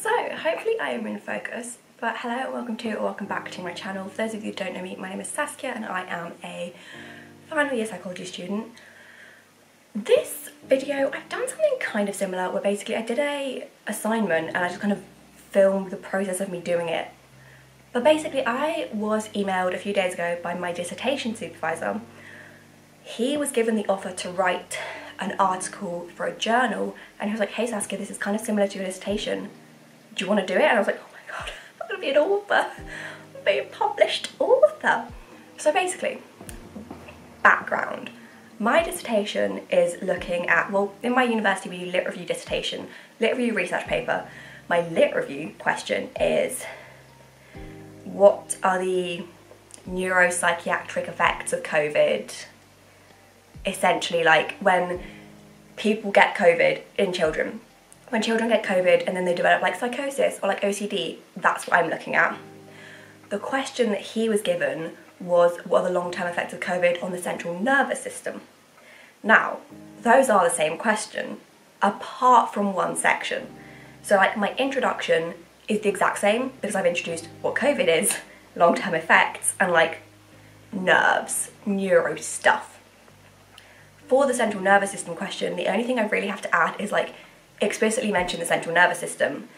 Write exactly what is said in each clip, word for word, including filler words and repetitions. So hopefully I am in focus, but hello and welcome to or welcome back to my channel. For those of you who don't know me, my name is Saskia and I am a final year psychology student. This video, I've done something kind of similar where basically I did a assignment and I just kind of filmed the process of me doing it. But basically I was emailed a few days ago by my dissertation supervisor. He was given the offer to write an article for a journal and he was like, hey Saskia, this is kind of similar to your dissertation. Do you want to do it? And I was like, oh my god, I'm going to be an author. I'm going to be a published author. So basically, background. My dissertation is looking at, well, in my university we do lit review dissertation, lit review research paper. My lit review question is, what are the neuropsychiatric effects of COVID? Essentially, like when people get COVID in children. When children get COVID and then they develop like psychosis or like O C D, that's what I'm looking at. The question that he was given was, what are the long-term effects of COVID on the central nervous system? Now, those are the same question, apart from one section. So like my introduction is the exact same because I've introduced what COVID is, long-term effects, and like nerves, neuro stuff. For the central nervous system question, the only thing I really have to add is like explicitly mention the central nervous system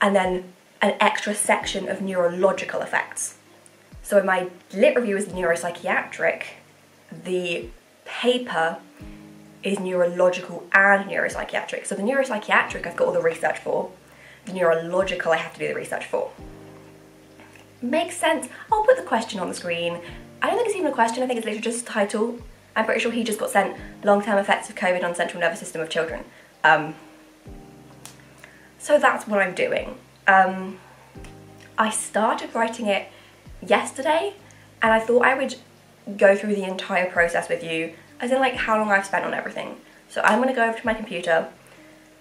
and then an extra section of neurological effects. So my lit review is neuropsychiatric, the paper is neurological and neuropsychiatric. So the neuropsychiatric I've got all the research for, the neurological I have to do the research for. Makes sense. I'll put the question on the screen. I don't think it's even a question, I think it's literally just a title. I'm pretty sure he just got sent long-term effects of COVID on central nervous system of children. Um, so that's what I'm doing. Um, I started writing it yesterday and I thought I would go through the entire process with you, as in like how long I've spent on everything. So I'm going to go over to my computer,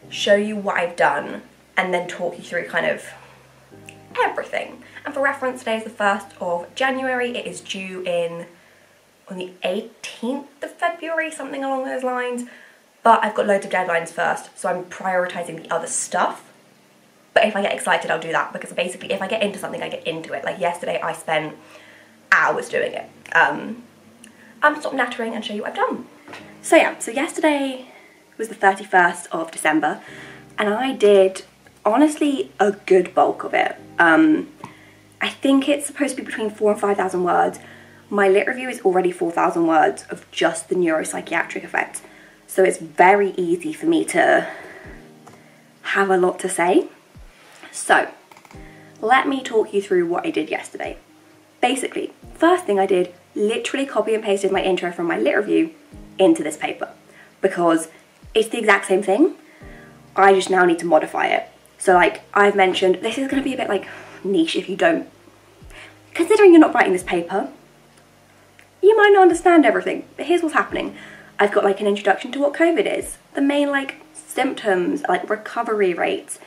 show you what I've done and then talk you through kind of everything. And for reference, today is the first of January, it is due in on the eighteenth of February, something along those lines. But I've got loads of deadlines first, so I'm prioritising the other stuff. But if I get excited, I'll do that, because basically if I get into something, I get into it. Like yesterday, I spent hours doing it. Um, I'm stop nattering and show you what I've done. So yeah, so yesterday was the thirty-first of December, and I did, honestly, a good bulk of it. Um, I think it's supposed to be between four and five thousand words. My lit review is already four thousand words of just the neuropsychiatric effects. So it's very easy for me to have a lot to say. So let me talk you through what I did yesterday. Basically, first thing I did, literally copy and pasted my intro from my lit review into this paper because it's the exact same thing. I just now need to modify it. So like I've mentioned, this is gonna be a bit like niche if you don't, considering you're not writing this paper, you might not understand everything, but here's what's happening. I've got like an introduction to what COVID is, the main like symptoms, like recovery rates,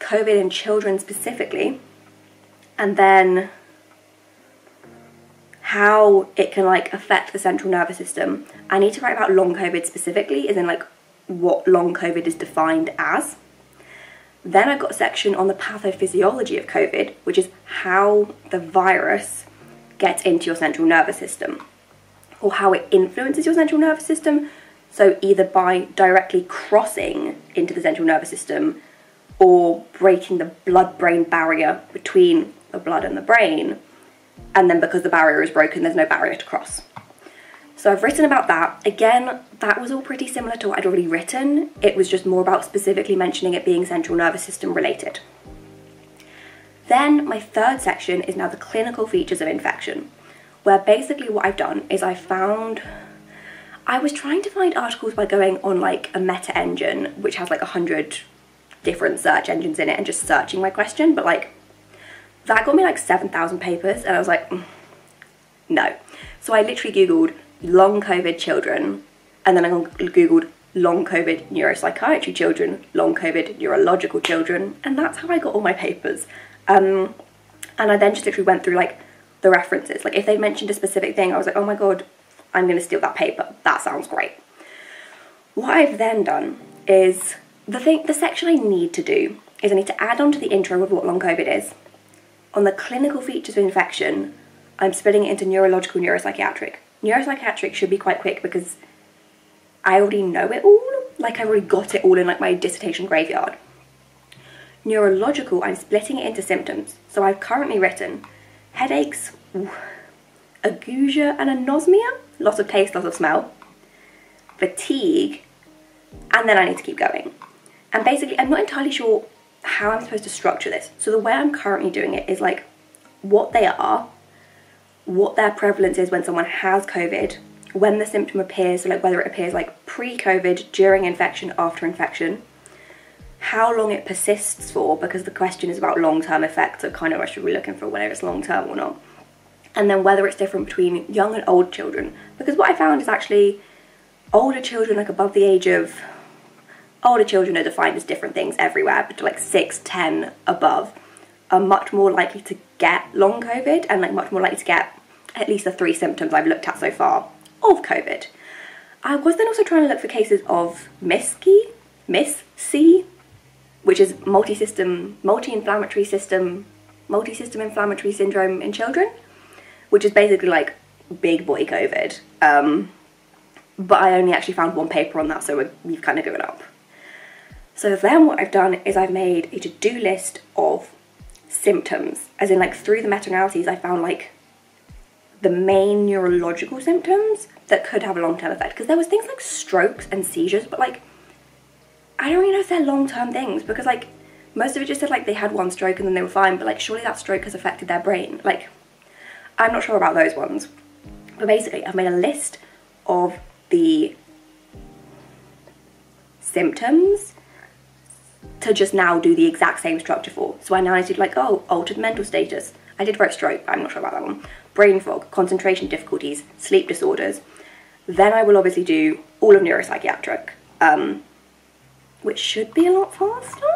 COVID in children specifically, and then how it can like affect the central nervous system. I need to write about long COVID specifically, as in like what long COVID is defined as. Then I've got a section on the pathophysiology of COVID, which is how the virus gets into your central nervous system, or how it influences your central nervous system, so either by directly crossing into the central nervous system or breaking the blood-brain barrier between the blood and the brain, and then because the barrier is broken, there's no barrier to cross. So I've written about that. Again, that was all pretty similar to what I'd already written. It was just more about specifically mentioning it being central nervous system related. Then my third section is now the clinical features of infection, where basically what I've done is I found, I was trying to find articles by going on like a meta engine, which has like a hundred different search engines in it, and just searching my question, but like that got me like seven thousand papers and I was like, mm, no. So I literally Googled long COVID children, and then I Googled long COVID neuropsychiatry children, long COVID neurological children, and that's how I got all my papers. Um, and I then just literally went through like the references. Like if they mentioned a specific thing, I was like, oh my god, I'm gonna steal that paper. That sounds great. What I've then done is the thing, the section I need to do is I need to add on to the intro with what long COVID is. On the clinical features of infection, I'm splitting it into neurological, neuropsychiatric. Neuropsychiatric should be quite quick because I already know it all. Like, I already got it all in like my dissertation graveyard. Neurological, I'm splitting it into symptoms. So I've currently written headaches, ooh, agousia and anosmia, loss of taste, loss of smell, fatigue, and then I need to keep going. And basically, I'm not entirely sure how I'm supposed to structure this. So the way I'm currently doing it is like what they are, what their prevalence is when someone has COVID, when the symptom appears, so like whether it appears like pre-COVID, during infection, after infection, how long it persists for, because the question is about long-term effects, so kind of I should be looking for whether it's long-term or not, and then whether it's different between young and old children. Because what I found is actually older children, like above the age of, older children are defined as different things everywhere, but like six, ten above are much more likely to get long COVID and like much more likely to get at least the three symptoms I've looked at so far of COVID. I was then also trying to look for cases of M I S C, which is multi-system, multi-inflammatory system, multi-system inflammatory syndrome in children, which is basically like big boy COVID. Um, but I only actually found one paper on that, so we've kind of given up. So then what I've done is I've made a to-do list of symptoms, as in like through the meta-analyses I found like the main neurological symptoms that could have a long-term effect, because there was things like strokes and seizures, but like I don't really know if they're long-term things, because like most of it just said like they had one stroke and then they were fine, but like surely that stroke has affected their brain. Like, I'm not sure about those ones. But basically I've made a list of the symptoms to just now do the exact same structure for. So I now need to do like, oh, altered mental status. I did write stroke, but I'm not sure about that one. Brain fog, concentration difficulties, sleep disorders. Then I will obviously do all of neuropsychiatric, um, which should be a lot faster.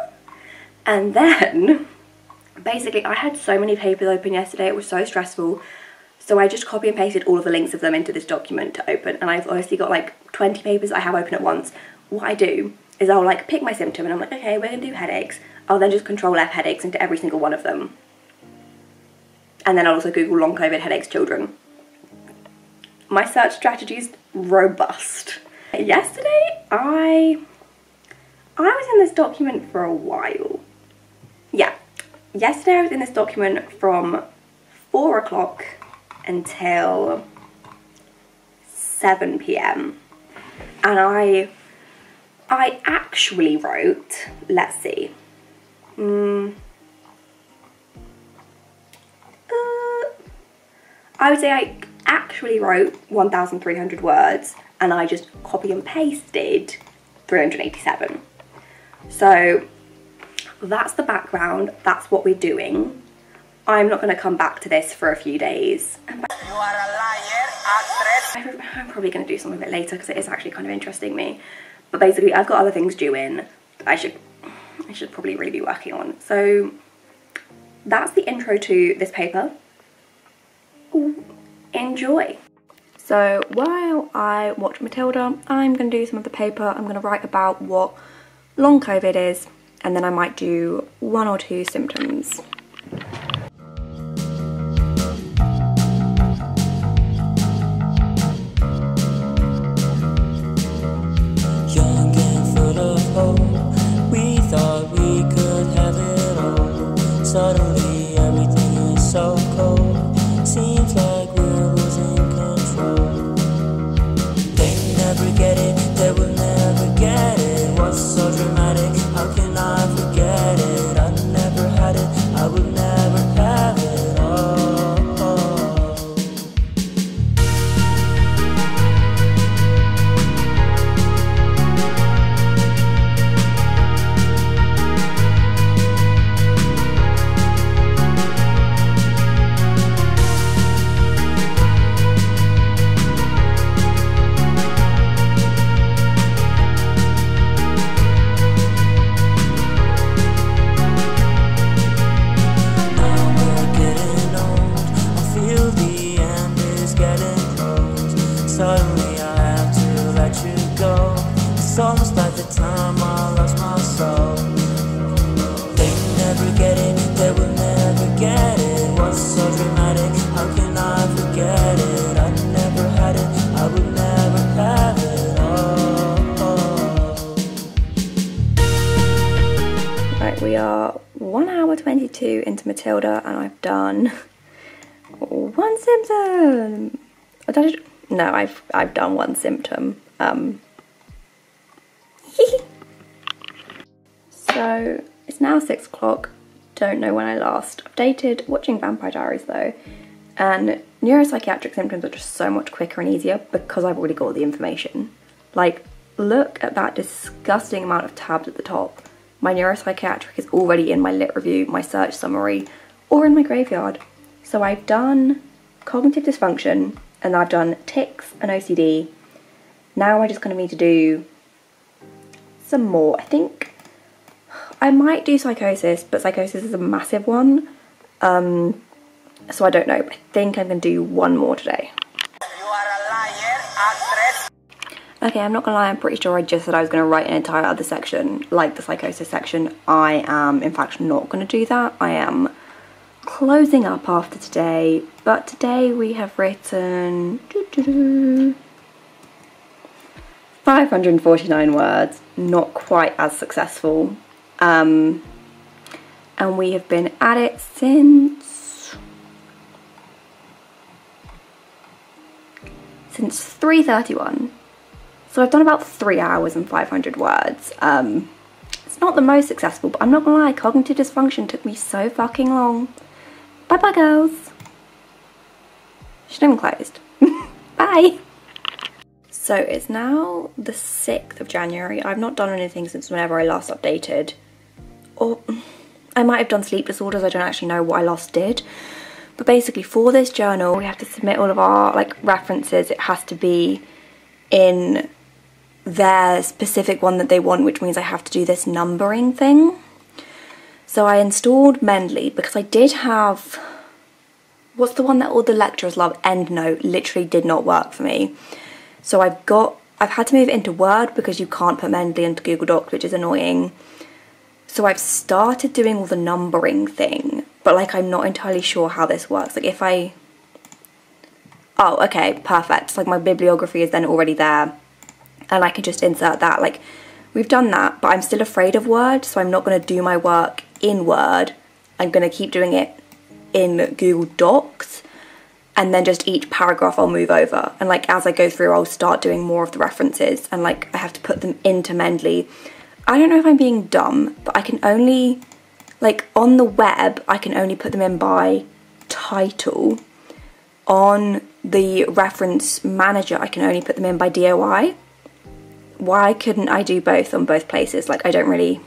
And then basically I had so many papers open yesterday, it was so stressful. So I just copy and pasted all of the links of them into this document to open, and I've obviously got like twenty papers I have open at once. What I do is I'll like pick my symptom and I'm like, okay, we're gonna do headaches. I'll then just control F headaches into every single one of them. And then I'll also Google long COVID headaches children. My search strategy is robust. Yesterday, I, I was in this document for a while. Yeah, yesterday I was in this document from four o'clock until seven p m and I, I actually wrote, let's see, um, uh, I would say I actually wrote one thousand three hundred words, and I just copy and pasted three hundred eighty-seven. So that's the background, that's what we're doing. I'm not going to come back to this for a few days. You are a liar, actress. I'm probably going to do some of it later because it is actually kind of interesting me. But basically, I've got other things due in that I should, I should probably really be working on. So that's the intro to this paper. Ooh, enjoy. So while I watch Matilda, I'm going to do some of the paper. I'm going to write about what long COVID is, and then I might do one or two symptoms. Suddenly everything is so cold. Seems like we're losing control. They never get it, they will never get it. What's so dramatic, how can I forget it? I never had it, I will never have it. Oh, will never get it. What's so dramatic? How can I forget it? I never had it, I would never have it. Oh, oh. Right, we are one hour twenty-two into Matilda and I've done one symptom. I don't no, I've I've done one symptom. Um So it's now six o'clock. Don't know when I last updated. Watching Vampire Diaries though, and neuropsychiatric symptoms are just so much quicker and easier because I've already got all the information. Like, look at that disgusting amount of tabs at the top. My neuropsychiatric is already in my lit review, my search summary, or in my graveyard. So I've done cognitive dysfunction, and I've done tics and O C D. Now I'm just going to need to do some more. I think I might do psychosis, but psychosis is a massive one, um, so I don't know. I think I'm going to do one more today. You are a liar, actress. Okay, I'm not going to lie, I'm pretty sure I just said I was going to write an entire other section, like the psychosis section. I am, in fact, not going to do that. I am closing up after today, but today we have written doo-doo-doo, five hundred forty-nine words, not quite as successful. Um, and we have been at it since since three thirty-one, so I've done about three hours and five hundred words. Um, it's not the most successful, but I'm not gonna lie, cognitive dysfunction took me so fucking long. Bye bye girls, she's even closed. Bye. So it's now the sixth of January. I've not done anything since whenever I last updated. Or I might have done sleep disorders, I don't actually know what I last did. But basically for this journal, we have to submit all of our like references. It has to be in their specific one that they want, which means I have to do this numbering thing. So I installed Mendeley because I did have, what's the one that all the lecturers love? EndNote literally did not work for me. So I've got, I've had to move it into Word because you can't put Mendeley into Google Docs, which is annoying. So I've started doing all the numbering thing, but like I'm not entirely sure how this works. Like if I, oh, okay, perfect. So like my bibliography is then already there and I can just insert that. Like we've done that, but I'm still afraid of Word. So I'm not gonna do my work in Word. I'm gonna keep doing it in Google Docs. And then just each paragraph I'll move over. And like as I go through, I'll start doing more of the references and like I have to put them into Mendeley. I don't know if I'm being dumb, but I can only, like on the web, I can only put them in by title. On the reference manager, I can only put them in by D O I. Why couldn't I do both on both places? Like I don't really,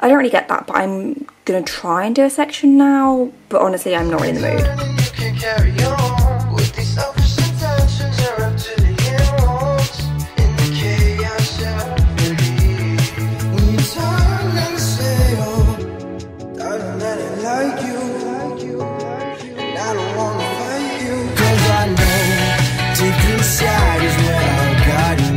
I don't really get that, but I'm gonna try and do a section now, but honestly, I'm not really in the mood. Carry on with these selfish intentions, are up to the emeralds in the chaos of belief. When you turn and say, oh, I don't let it like you, and I don't want to fight you, cause I know deep inside is where I got you.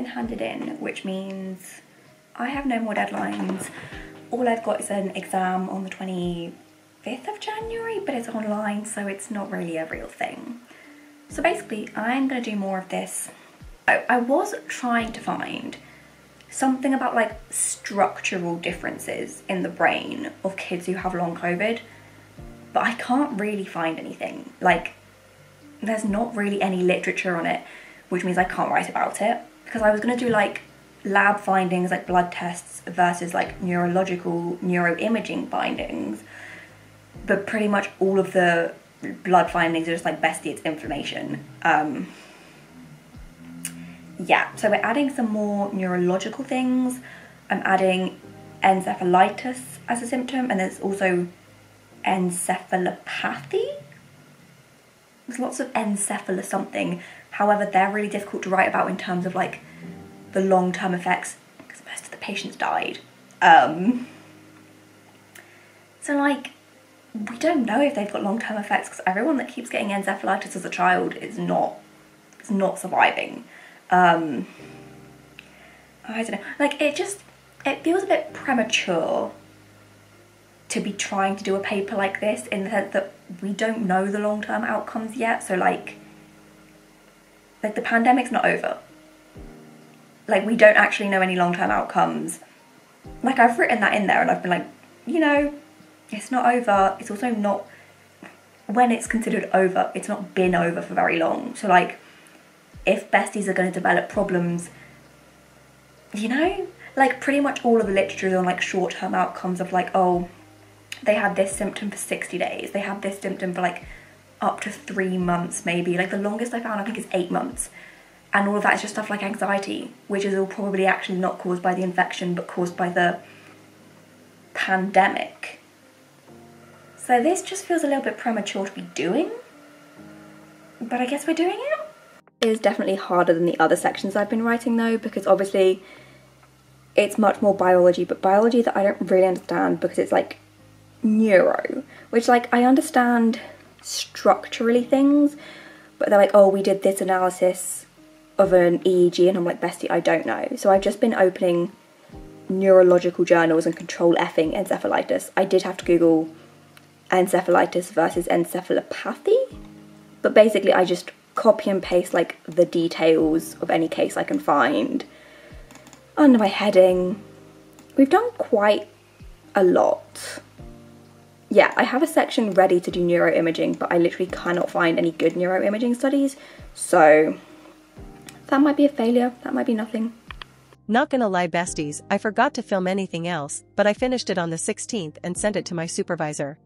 Handed in, which means I have no more deadlines. All I've got is an exam on the twenty-fifth of January, but it's online, so it's not really a real thing. So basically, I'm gonna do more of this. I, I was trying to find something about like structural differences in the brain of kids who have long COVID, but I can't really find anything. Like, there's not really any literature on it, which means I can't write about it. Because I was going to do like lab findings, like blood tests versus like neurological neuroimaging findings, but pretty much all of the blood findings are just like bestie, it's inflammation. Um, yeah, so we're adding some more neurological things. I'm adding encephalitis as a symptom, and there's also encephalopathy. There's lots of encephala something. However, they're really difficult to write about in terms of like the long-term effects because most of the patients died. Um, so like, we don't know if they've got long-term effects, because everyone that keeps getting encephalitis as a child is not, is not surviving. Um, I don't know, like it just, it feels a bit premature to be trying to do a paper like this, in the sense that we don't know the long-term outcomes yet. So like, like the pandemic's not over. Like we don't actually know any long-term outcomes. Like I've written that in there and I've been like, you know, it's not over. It's also not, when it's considered over, it's not been over for very long. So like, if besties are going to develop problems, you know, like pretty much all of the literature is on like short-term outcomes of like, oh, they had this symptom for sixty days. They had this symptom for like up to three months maybe. Like the longest I found I think is eight months. And all of that is just stuff like anxiety, which is all probably actually not caused by the infection, but caused by the pandemic. So this just feels a little bit premature to be doing, but I guess we're doing it. It is definitely harder than the other sections I've been writing though, because obviously it's much more biology, but biology that I don't really understand, because it's like neuro, which like I understand structurally things, but they're like, oh, we did this analysis of an E E G, and I'm like, bestie, I don't know. So I've just been opening neurological journals and control effing encephalitis. I did have to Google encephalitis versus encephalopathy, but basically I just copy and paste like the details of any case I can find under my heading. We've done quite a lot. Yeah, I have a section ready to do neuroimaging, but I literally cannot find any good neuroimaging studies, so that might be a failure, that might be nothing. Not gonna lie besties, I forgot to film anything else, but I finished it on the sixteenth and sent it to my supervisor.